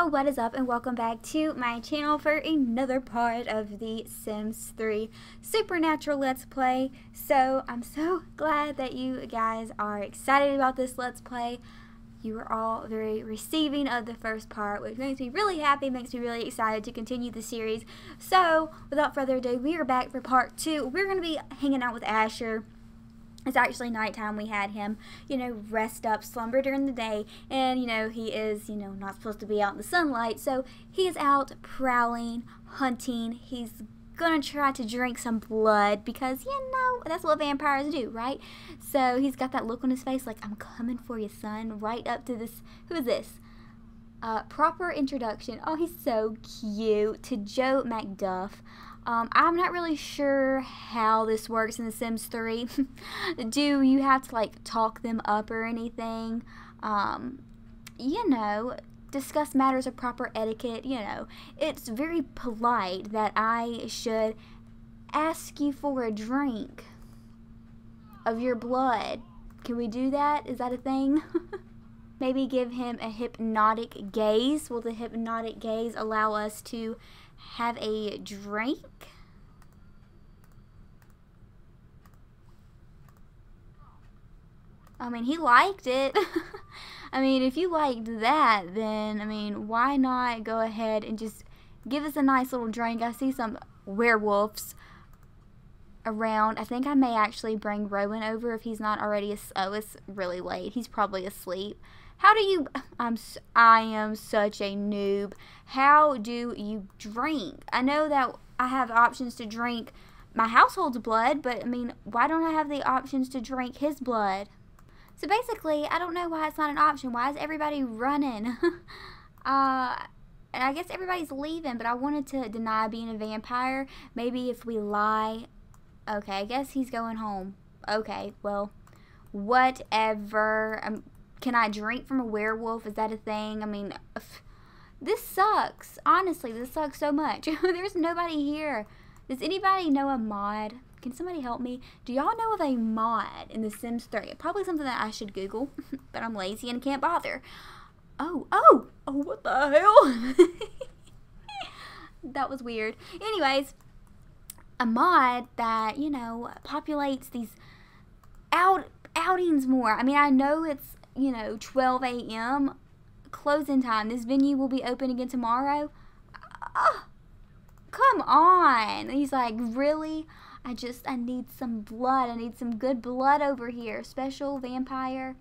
Yo, what is up, and welcome back to my channel for another part of the Sims 3 Supernatural Let's Play. So, I'm so glad that you guys are excited about this Let's Play. You were all very receiving of the first part, which makes me really happy, makes me really excited to continue the series. So, without further ado, we are back for part 2. We're going to be hanging out with Asher. It's actually nighttime. We had him, you know, rest up, slumber during the day, and, you know, he is, you know, not supposed to be out in the sunlight, so he is out prowling, hunting. He's gonna try to drink some blood because, you know, that's what vampires do, right? So he's got that look on his face like, I'm coming for you, son, right up to this. Who is this? Proper introduction. Oh, he's so cute. To Joe McDuff. I'm not really sure how this works in The Sims 3. Do you have to, like, talk them up or anything? You know, discuss matters of proper etiquette, you know. It's very polite that I should ask you for a drink of your blood. Can we do that? Is that a thing? Maybe give him a hypnotic gaze. Will the hypnotic gaze allow us to have a drink? I mean, he liked it. I mean, if you liked that, then, I mean, why not go ahead and just give us a nice little drink? I see some werewolves around. I think I may actually bring Rowan over if he's not already oh, it's really late. He's probably asleep. How do you, I am such a noob. How do you drink? I know that I have options to drink my household's blood, but I mean, why don't I have the options to drink his blood? So basically, I don't know why it's not an option. Why is everybody running? And I guess everybody's leaving, but I wanted to deny being a vampire. Maybe if we lie. Okay, I guess he's going home. Okay, well, whatever. Can I drink from a werewolf? Is that a thing? I mean, this sucks. Honestly, this sucks so much. There's nobody here. Does anybody know a mod? Can somebody help me? Do y'all know of a mod in The Sims 3? Probably something that I should Google, but I'm lazy and can't bother. Oh, what the hell? That was weird. Anyways, a mod that, you know, populates these outings more. I mean, I know it's, you know, 12 a.m. closing time. This venue will be open again tomorrow. Oh, come on. He's like, really? I need some blood. I need some good blood over here. Special vampire.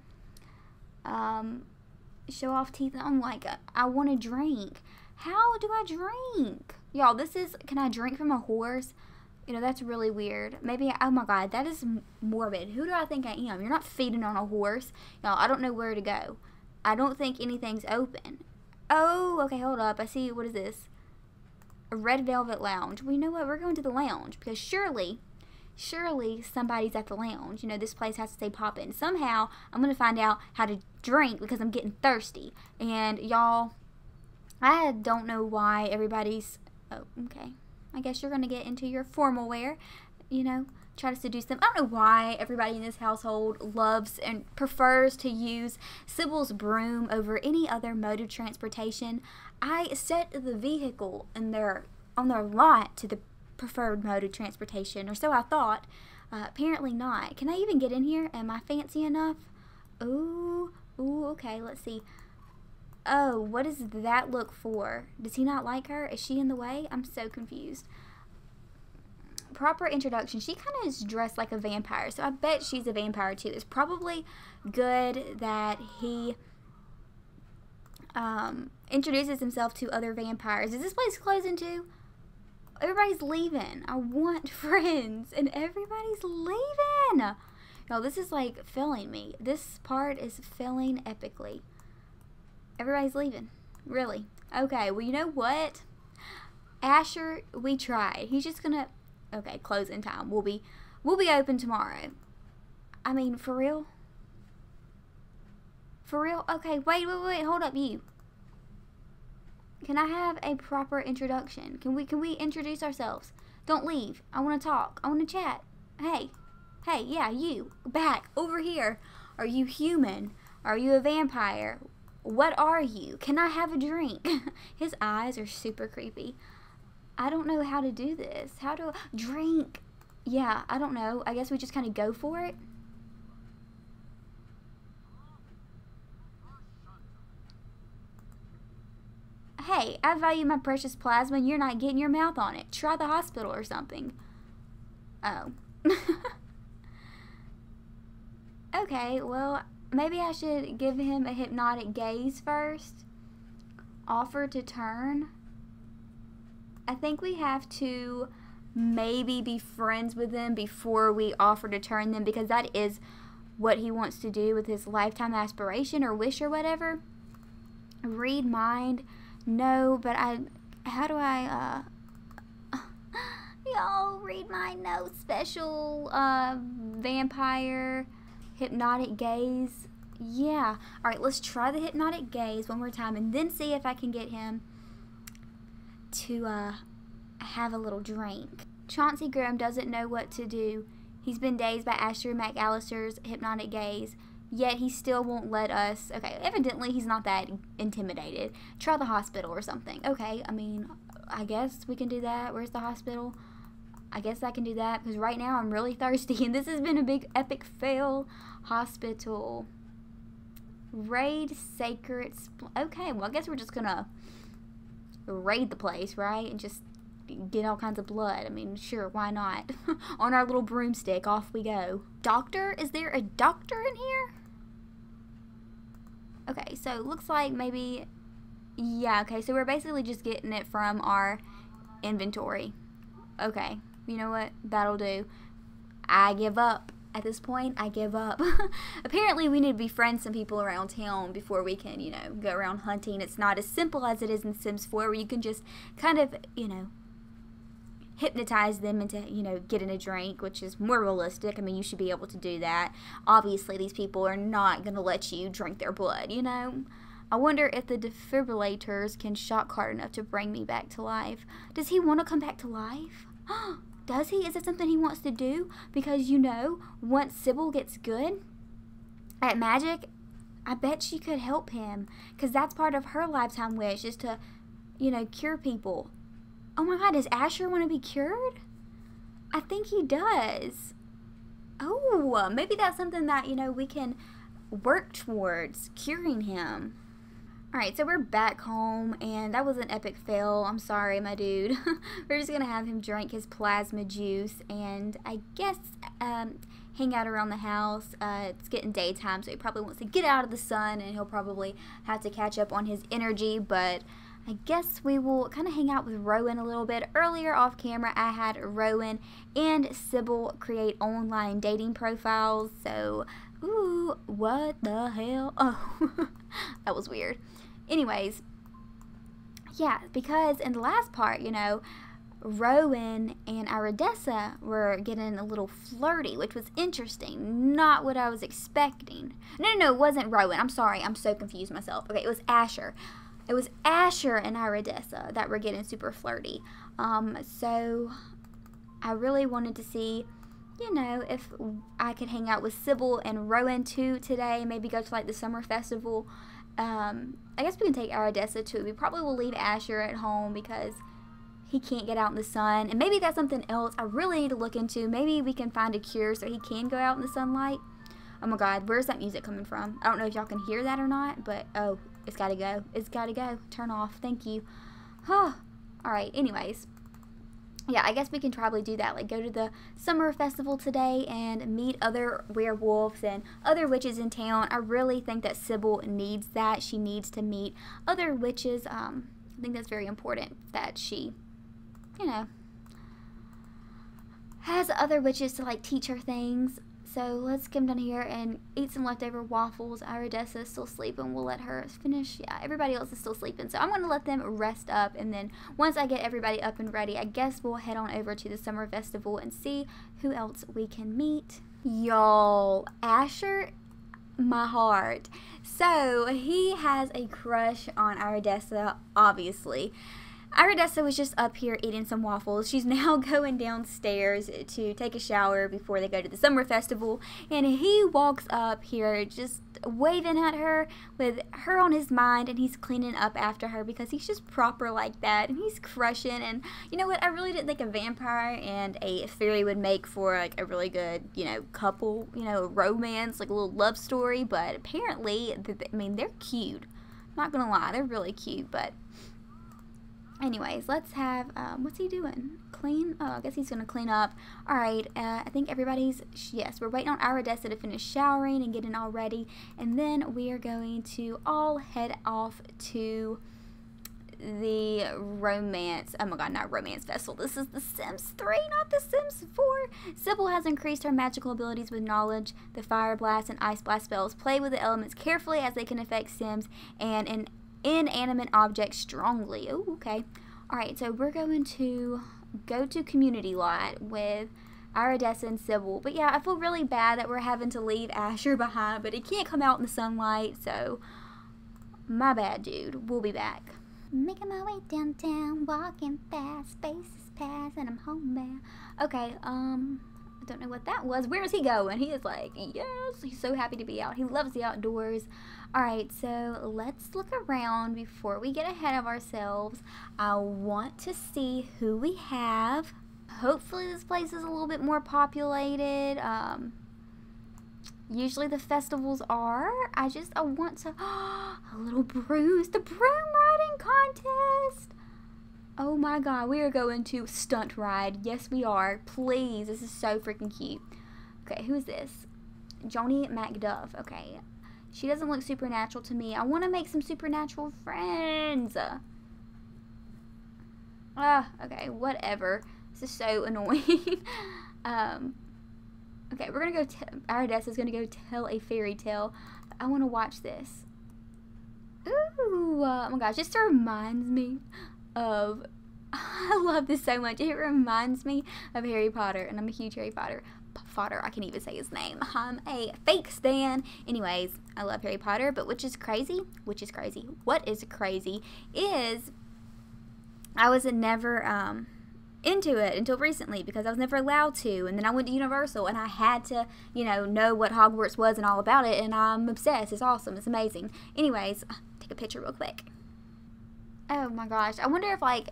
Show off teeth. I'm like, I want a drink. How do I drink? Y'all, this is, can I drink from a horse? You know, that's really weird. Maybe, oh my god, that is morbid. Who do I think I am? You're not feeding on a horse. Y'all, I don't know where to go. I don't think anything's open. Oh, okay, hold up. I see, what is this? A Red Velvet Lounge. Well, you know what? We're going to the lounge because surely somebody's at the lounge. You know, this place has to stay poppin'. Somehow, I'm going to find out how to drink because I'm getting thirsty. And, y'all, I don't know why everybody's... Oh, okay. I guess you're going to get into your formal wear, you know, try to seduce them. I don't know why everybody in this household loves and prefers to use Sybil's broom over any other mode of transportation. I set the vehicle on their lot to the preferred mode of transportation, or so I thought. Apparently not. Can I even get in here? Am I fancy enough? Ooh, okay, let's see. Oh, what does that look for? Does he not like her? Is she in the way? I'm so confused. Proper introduction. She kind of is dressed like a vampire, so I bet she's a vampire too. It's probably good that he introduces himself to other vampires. Is this place closing too? Everybody's leaving. I want friends, and everybody's leaving. Y'all, this is like filling me. This part is filling epically. Everybody's leaving. Really. Okay, well, you know what? Asher, we tried. He's just gonna... Okay, closing time. We'll be open tomorrow. I mean, for real? For real? Okay, wait. Hold up, you. Can I have a proper introduction? Can we introduce ourselves? Don't leave. I want to talk. I want to chat. Hey, yeah, you. Back. Over here. Are you human? Are you a vampire? What are you? Can I have a drink? His eyes are super creepy. I don't know how to do this. How do I drink? Yeah, I don't know. I guess we just kind of go for it. Hey, I value my precious plasma and you're not getting your mouth on it. Try the hospital or something. Oh. Okay, well, maybe I should give him a hypnotic gaze first. Offer to turn. I think we have to maybe be friends with them before we offer to turn them, because that is what he wants to do with his lifetime aspiration or wish or whatever. Read mind. No, but how do I, y'all read my note special, vampire, hypnotic gaze. Yeah. All right, let's try the hypnotic gaze one more time and then see if I can get him to, have a little drink. Chauncey Graham doesn't know what to do. He's been dazed by Asher McAllister's hypnotic gaze. Yet he still won't let us. Okay, evidently he's not that intimidated. Try the hospital or something. Okay, I mean, I guess we can do that. Where's the hospital? I guess I can do that because right now I'm really thirsty and this has been a big epic fail. Hospital. Raid sacred. Okay, well I guess we're just gonna raid the place, right? And just get all kinds of blood. I mean, sure, why not? On our little broomstick, off we go. Doctor? Is there a doctor in here? Okay, so it looks like maybe, yeah, okay, so we're basically just getting it from our inventory. Okay, you know what? That'll do. I give up. At this point, I give up. Apparently, we need to befriend some people around town before we can, you know, go around hunting. It's not as simple as it is in Sims 4 where you can just kind of, you know, hypnotize them into, you know, getting a drink, which is more realistic. I mean, you should be able to do that. Obviously, these people are not going to let you drink their blood, you know? I wonder if the defibrillators can shock hard enough to bring me back to life. Does he want to come back to life? Does he? Is it something he wants to do? Because, you know, once Sybil gets good at magic, I bet she could help him. Because that's part of her lifetime wish, is to, you know, cure people. Oh my god, does Asher want to be cured? I think he does. Oh, maybe that's something that, you know, we can work towards, curing him. Alright, so we're back home, and that was an epic fail. I'm sorry, my dude. We're just going to have him drink his plasma juice, and I guess hang out around the house. It's getting daytime, so he probably wants to get out of the sun, and he'll probably have to catch up on his energy, but I guess we will kind of hang out with Rowan a little bit. Earlier off camera, I had Rowan and Sybil create online dating profiles. So, ooh, what the hell? Oh, that was weird. Anyways, yeah, because in the last part, you know, Rowan and Iridessa were getting a little flirty, which was interesting. Not what I was expecting. No, it wasn't Rowan. I'm sorry. I'm so confused myself. Okay, it was Asher. It was Asher and Iridessa that were getting super flirty. So I really wanted to see, you know, if I could hang out with Sybil and Rowan too today. Maybe go to like the summer festival. I guess we can take Iridessa too. We probably will leave Asher at home because he can't get out in the sun. And maybe that's something else I really need to look into. Maybe we can find a cure so he can go out in the sunlight. Oh my god, where's that music coming from? I don't know if y'all can hear that or not, but oh. It's gotta go. It's gotta go. Turn off. Thank you. Huh. Alright, anyways. Yeah, I guess we can probably do that. Like, go to the summer festival today and meet other werewolves and other witches in town. I really think that Sybil needs that. She needs to meet other witches. I think that's very important that she, you know, has other witches to, like, teach her things. So let's come down here and eat some leftover waffles. Iridessa is still sleeping. We'll let her finish. Yeah, everybody else is still sleeping. So I'm going to let them rest up. And then once I get everybody up and ready, I guess we'll head on over to the summer festival and see who else we can meet. Y'all, Asher, my heart. So he has a crush on Iridessa, obviously. Iridessa was just up here eating some waffles. She's now going downstairs to take a shower before they go to the summer festival, and he walks up here just waving at her with her on his mind, and he's cleaning up after her because he's just proper like that, and he's crushing. And you know what, I really didn't think a vampire and a fairy would make for like a really good, you know, couple, you know, romance, like a little love story, but apparently, I mean, they're cute. I'm not gonna lie, they're really cute. But anyways, let's have, what's he doing? Clean? Oh, I guess he's going to clean up. Alright, I think everybody's, yes, we're waiting on Iridessa to finish showering and getting all ready. And then we are going to all head off to the romance, oh my god, not romance festival. This is The Sims 3, not The Sims 4. Sybil has increased her magical abilities with knowledge. The fire blast and ice blast spells play with the elements carefully as they can affect Sims and an inanimate objects strongly. Oh, okay. Alright, so we're going to go to community lot with Iridessa and Sybil. But yeah, I feel really bad that we're having to leave Asher behind, but he can't come out in the sunlight, so my bad, dude. We'll be back. Making my way downtown, walking fast, spaces pass, and I'm home now. Okay, I don't know what that was. Where is he going? He is like, yes, he's so happy to be out. He loves the outdoors. Alright, so let's look around before we get ahead of ourselves. I want to see who we have. Hopefully this place is a little bit more populated. Usually the festivals are. I want to, a little brooms, the broom riding contest. Oh my god, we are going to stunt ride. Yes, we are. Please, this is so freaking cute. Okay, who's this? Johnny McDuff. Okay. She doesn't look supernatural to me. I want to make some supernatural friends. Okay, whatever. This is so annoying. Okay, we're going to go... Iridessa's going to go tell a fairy tale. I want to watch this. Ooh, oh my gosh, this reminds me of... I love this so much. It reminds me of Harry Potter, and I'm a huge Harry Potter fan. I can't even say his name. I'm a fake stan. Anyways, I love Harry Potter, but what is crazy is I was never into it until recently because I was never allowed to, and then I went to Universal and I had to, you know what Hogwarts was and all about it, and I'm obsessed. It's awesome. It's amazing. Anyways, take a picture real quick. Oh my gosh. I wonder if like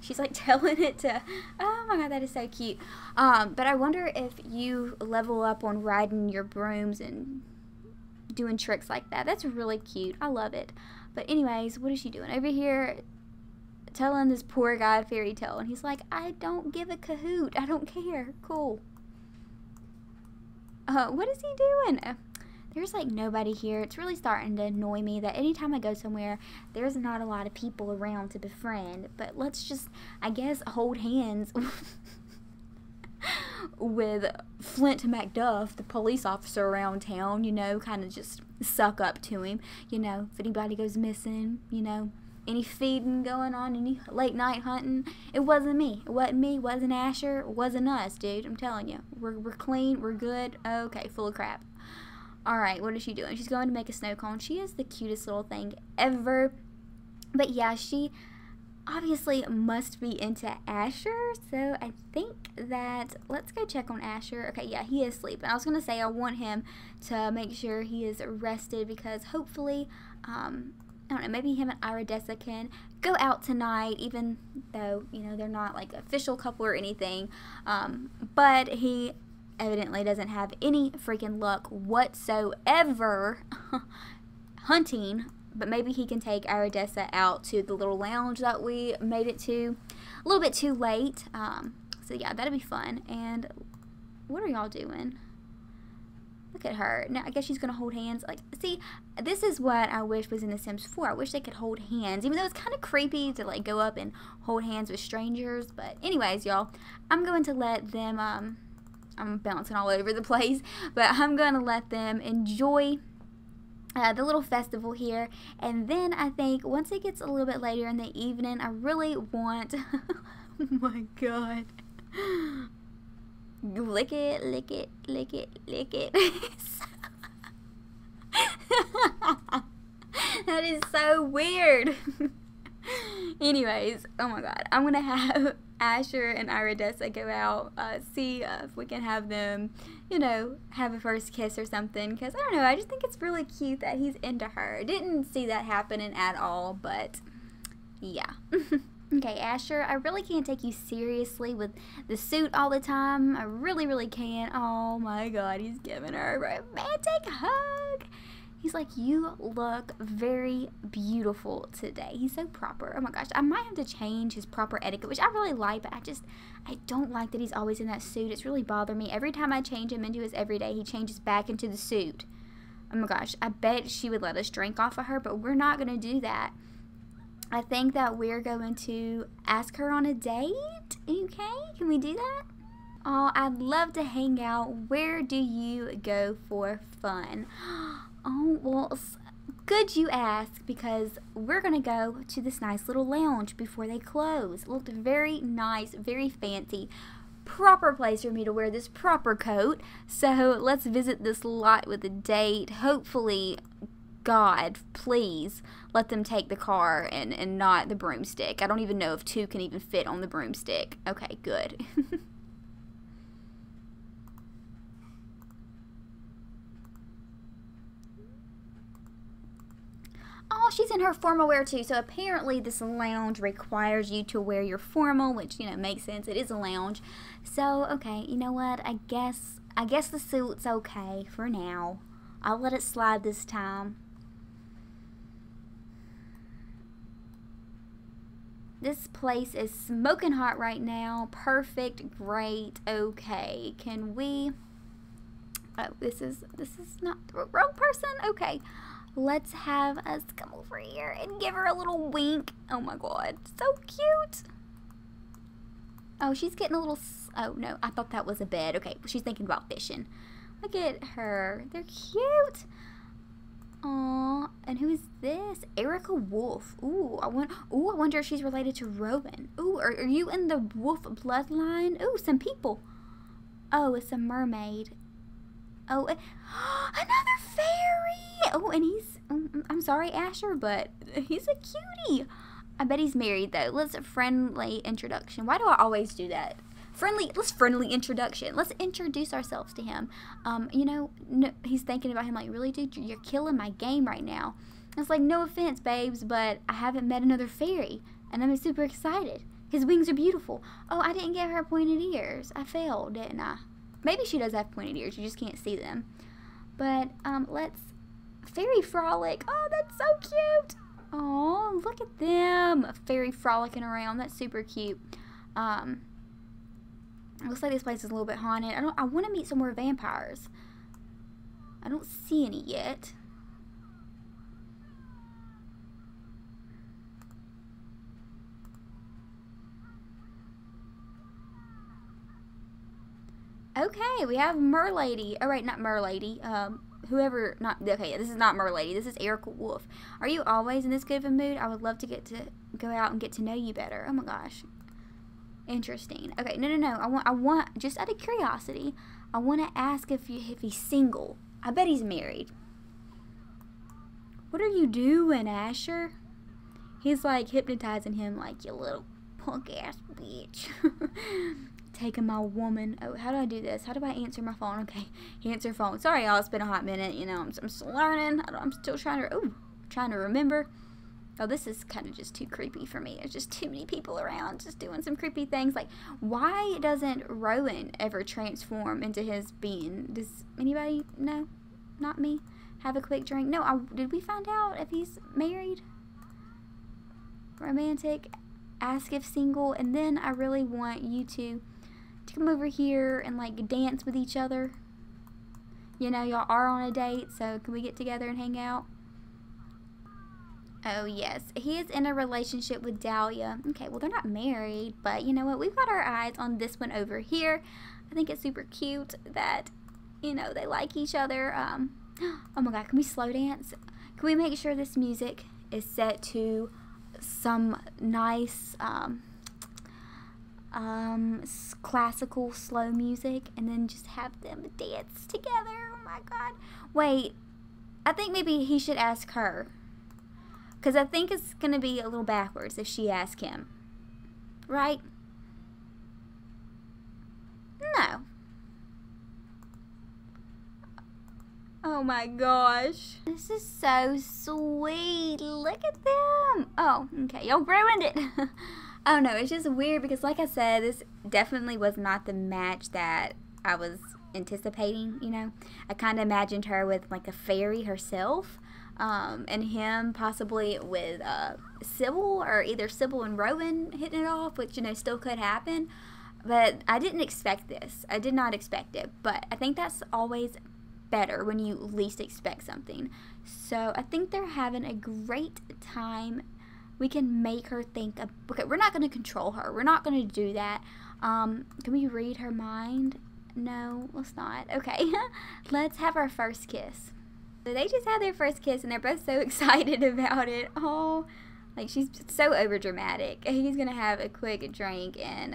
she's like telling it to, oh my god, that is so cute. But I wonder if you level up on riding your brooms and doing tricks like that. That's really cute. I love it. But anyways, what is she doing over here telling this poor guy a fairy tale? And he's like, I don't give a cahoot. I don't care. Cool. What is he doing? There's like nobody here. It's really starting to annoy me that anytime I go somewhere, there's not a lot of people around to befriend. But let's just, I guess, hold hands with Flint Macduff, the police officer around town, you know, kind of just suck up to him. You know, if anybody goes missing, you know, any feeding going on, any late night hunting, it wasn't me. It wasn't me. It wasn't Asher. It wasn't us, dude. I'm telling you. We're clean. We're good. Okay, full of crap. Alright, what is she doing? She's going to make a snow cone. She is the cutest little thing ever. But yeah, she obviously must be into Asher. So I think that, let's go check on Asher. Okay, yeah, he is asleep. And I was going to say I want him to make sure he is rested because hopefully, I don't know, maybe him and Iridessa can go out tonight, even though, you know, they're not like an official couple or anything. But he evidently doesn't have any freaking luck whatsoever hunting, but maybe he can take Iridessa out to the little lounge that we made it to a little bit too late. So yeah, that'd be fun. And what are y'all doing? Look at her. Now, I guess she's going to hold hands. Like, see, this is what I wish was in The Sims 4. I wish they could hold hands, even though it's kind of creepy to, like, go up and hold hands with strangers. But anyways, y'all, I'm going to let them, I'm bouncing all over the place, but I'm going to let them enjoy the little festival here. And then I think once it gets a little bit later in the evening, I really want, oh my god, lick it, lick it, lick it, lick it. That is so weird. Anyways, oh my god, I'm gonna have Asher and Iridessa go out, see if we can have them, you know, have a first kiss or something, because I don't know, I just think it's really cute that he's into her. Didn't see that happening at all, but yeah. Okay, Asher, I really can't take you seriously with the suit all the time. I really, really can't. Oh my god, he's giving her a romantic hug. He's like, you look very beautiful today. He's so proper. Oh my gosh, I might have to change his proper etiquette, which I really like, but I don't like that he's always in that suit. It's really bothering me. Every time I change him into his everyday, he changes back into the suit. Oh my gosh, I bet she would let us drink off of her, but we're not going to do that. I think that we're going to ask her on a date. Okay, can we do that? Oh, I'd love to hang out. Where do you go for fun? Oh, well, good you ask, because we're going to go to this nice little lounge before they close. It looked very nice, very fancy. Proper place for me to wear this proper coat. So let's visit this lot with a date. Hopefully, God, please let them take the car and not the broomstick. I don't even know if two can even fit on the broomstick. Okay, good. Oh, she's in her formal wear too. So apparently this lounge requires you to wear your formal, which, you know, makes sense. It is a lounge. So, okay, you know what? I guess the suit's okay for now. I'll let it slide this time. This place is smoking hot right now. Perfect, great, okay. Can we, oh, this is not the wrong person, okay. Let's have us come over here and give her a little wink. Oh my god, so cute. Oh, she's getting a little, oh no, I thought that was a bed. Okay, she's thinking about fishing. Look at her, they're cute. Aww, and who is this? Erica Wolf. Ooh, I wonder if she's related to Rowan. Ooh, are you in the wolf bloodline? Ooh, some people. Oh, it's a mermaid. Oh, and, another fairy. Oh, and he's, I'm sorry, Asher, but he's a cutie. I bet he's married though. Let's a friendly introduction. Why do I always do that? Friendly introduction. Let's introduce ourselves to him. You know, no, he's thinking about him like, really, dude, you're killing my game right now. And it's like, no offense, babes, but I haven't met another fairy, and I'm super excited. His wings are beautiful. Oh, I didn't get her pointed ears. I failed, didn't I? Maybe she does have pointed ears. You just can't see them. But let's fairy frolic. Oh, that's so cute. Oh, look at them fairy frolicking around. That's super cute. Looks like this place is a little bit haunted. I want to meet some more vampires. I don't see any yet. Okay, we have Merlady. Oh, right, not Merlady. Whoever, not, okay, this is not Merlady. This is Erica Wolf. Are you always in this good of a mood? I would love to get to go out and get to know you better. Oh my gosh. Interesting. Okay, no. I want just out of curiosity, I want to ask if he's single. I bet he's married. What are you doing, Asher? He's like hypnotizing him, like, you little punk ass bitch. Taking my woman. Oh, how do I do this? How do I answer my phone? Okay, answer phone. Sorry, y'all. It's been a hot minute. You know, I'm still learning. I'm still trying to remember. Oh, this is kind of just too creepy for me. There's just too many people around just doing some creepy things. Like, why doesn't Rowan ever transform into his being? Does anybody know? Not me. Have a quick drink. No, did we find out if he's married? Romantic. Ask if single. And then I really want you to come over here and, like, dance with each other. You know, y'all are on a date, so can we get together and hang out? Oh, yes. He is in a relationship with Dahlia. Okay, well, they're not married, but you know what? We've got our eyes on this one over here. I think it's super cute that, you know, they like each other. Oh, my God. Can we slow dance? Can we make sure this music is set to some nice classical slow music and then just have them dance together? Oh, my God. Wait. I think maybe he should ask her. Because I think it's going to be a little backwards if she asks him. Right? No. Oh my gosh. This is so sweet. Look at them. Oh, okay. Y'all ruined it. I don't know. It's just weird because like I said, this definitely was not the match that I was anticipating, you know. I kind of imagined her with like a fairy herself. And him possibly with Sybil, or either Sybil and Rowan hitting it off, which, you know, still could happen. But I didn't expect this. I did not expect it. But I think that's always better when you least expect something. So I think they're having a great time. We can make her think of, okay, we're not going to control her. We're not going to do that. Can we read her mind? No, let's not. Okay. Let's have our first kiss. So they just had their first kiss and they're both so excited about it. Oh, like she's so overdramatic. He's gonna have a quick drink and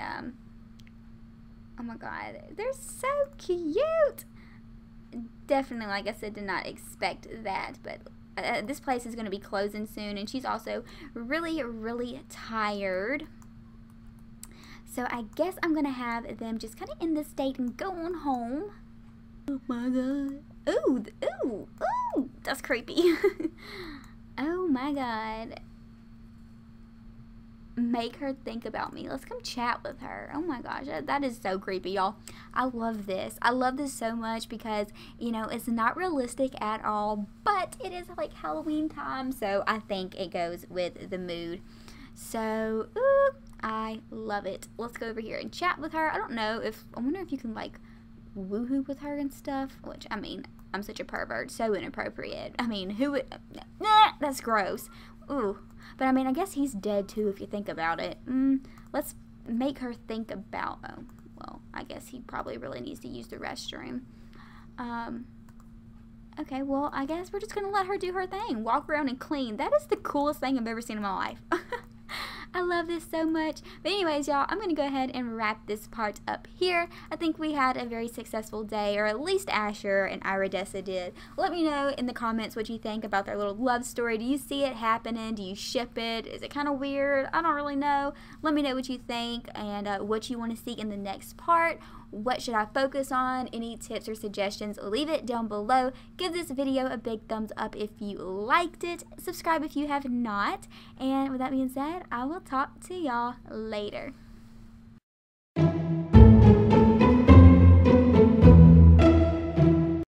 oh my god, they're so cute. Definitely, like I said, did not expect that, but this place is gonna be closing soon and she's also really tired. So I guess I'm gonna have them just kind of end this date and go on home. Oh my god. Ooh, ooh, ooh, that's creepy. Oh my god. Make her think about me. Let's come chat with her. Oh my gosh, that is so creepy, y'all. I love this. I love this so much because, you know, it's not realistic at all, but it is like Halloween time, so I think it goes with the mood. So, ooh, I love it. Let's go over here and chat with her. I don't know if, I wonder if you can like, woohoo with her and stuff, which, I mean, I'm such a pervert, so inappropriate. I mean, who would, nah, that's gross. Ooh, but I mean, I guess he's dead too if you think about it. Let's make her think about, oh, well, I guess he probably really needs to use the restroom. Okay, well, I guess we're just gonna let her do her thing, walk around and clean. That is the coolest thing I've ever seen in my life. I love this so much. But anyways, y'all, I'm going to go ahead and wrap this part up here. I think we had a very successful day, or at least Asher and Iridessa did. Let me know in the comments what you think about their little love story. Do you see it happening? Do you ship it? Is it kind of weird? I don't really know. Let me know what you think and what you want to see in the next part. What should I focus on? Any tips or suggestions? Leave it down below. Give this video a big thumbs up if you liked it. Subscribe if you have not. And with that being said, I will talk to y'all later.